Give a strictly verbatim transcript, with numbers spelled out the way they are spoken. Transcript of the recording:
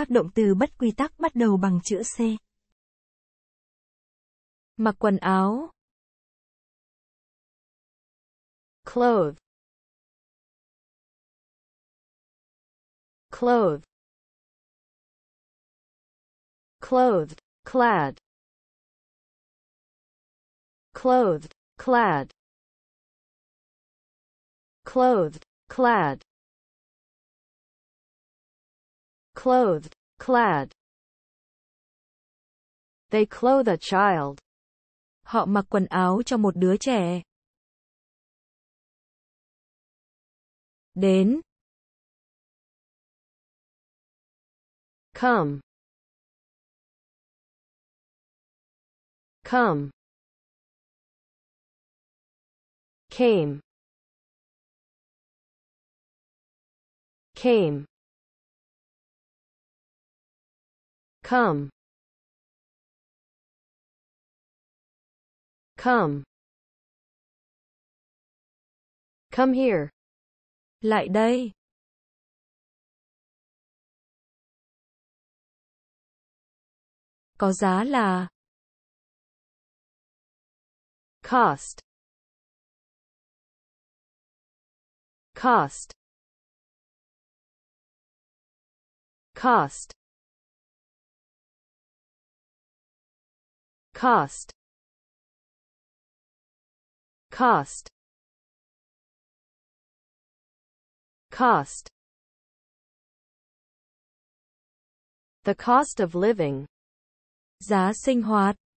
Các động từ bất quy tắc bắt đầu bằng chữ C. Mặc quần áo. Clothe. Clothe. Clothed, clad. Clothed, clad. Clothed, clad. Clothed, clad. They clothe a child. Họ mặc quần áo cho một đứa trẻ. Đến. Come. Come. Came. Came. Come. Come. Come here. Lại đây. Có giá là. Cost. Cost. Cost. Cost. Cost. Cost. The cost of living. Giá sinh hoạt.